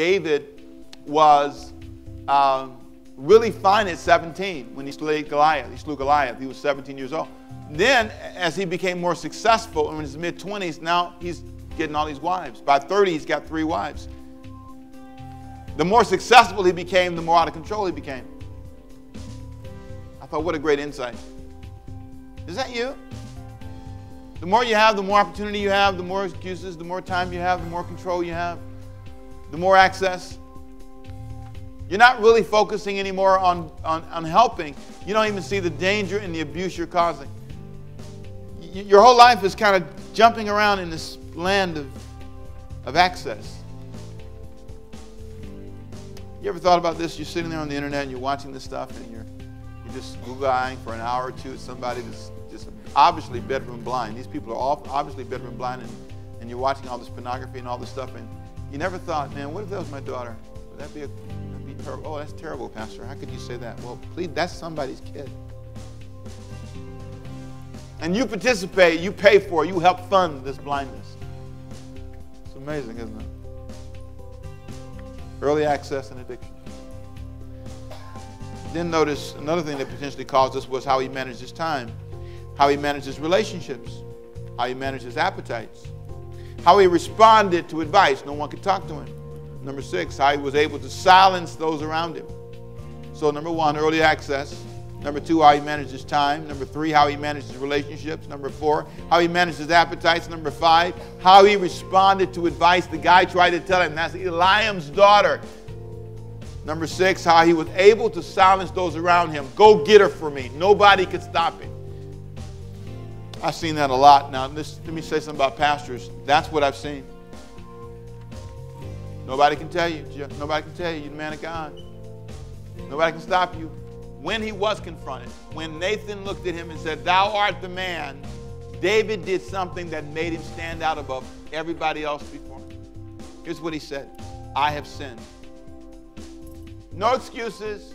David was really fine at 17 when he slayed Goliath. He slew Goliath. He was 17 years old. Then, as he became more successful in his mid-20s, now he's getting all these wives. By 30, he's got 3 wives. The more successful he became, the more out of control he became. I thought, what a great insight. Is that you? The more you have, the more opportunity you have, the more excuses, the more time you have, the more control you have, the more access. You're not really focusing anymore on helping. You don't even see the danger and the abuse you're causing. Your whole life is kind of jumping around in this land of access. You ever thought about this? You're sitting there on the internet and you're watching this stuff and you're just Google-eyeing for an hour or two at somebody that's just obviously bedroom blind. These people are all obviously bedroom blind, and you're watching all this pornography and all this stuff, and you never thought, man, what if that was my daughter? Would that be a... Oh, that's terrible, Pastor. How could you say that? Well, please, that's somebody's kid. And you participate, you pay for it, you help fund this blindness. It's amazing, isn't it? Early access and addiction. Then notice another thing that potentially caused this was how he managed his time, how he managed his relationships, how he managed his appetites, how he responded to advice. No one could talk to him. Number 6, how he was able to silence those around him. So number 1, early access. Number 2, how he managed his time. Number 3, how he managed his relationships. Number 4, how he managed his appetites. Number 5, how he responded to advice. The guy tried to tell him, that's Eliam's daughter. Number 6, how he was able to silence those around him. Go get her for me. Nobody could stop him. I've seen that a lot. Now, let me say something about pastors. That's what I've seen. Nobody can tell you. Nobody can tell you. You're the man of God. Nobody can stop you. When he was confronted, when Nathan looked at him and said, thou art the man, David did something that made him stand out above everybody else before him. Here's what he said. I have sinned. No excuses.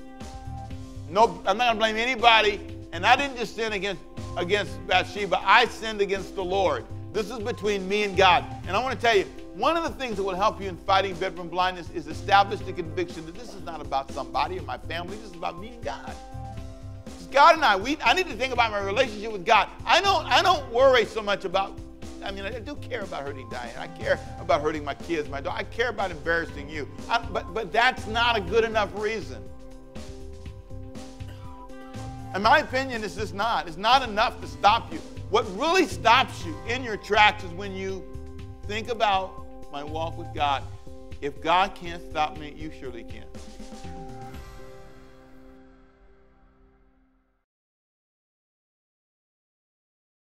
No, I'm not going to blame anybody. And I didn't just sin against Bathsheba. I sinned against the Lord. This is between me and God. And I want to tell you, one of the things that will help you in fighting bedroom blindness is establish the conviction that this is not about somebody or my family. This is about me and God. It's God and I. I need to think about my relationship with God. I don't worry so much about, I mean, I do care about hurting Diane. I care about hurting my kids, my daughter. I care about embarrassing you. But that's not a good enough reason. In my opinion, it's just not. It's not enough to stop you. What really stops you in your tracks is when you think about my walk with God. If God can't stop me, you surely can.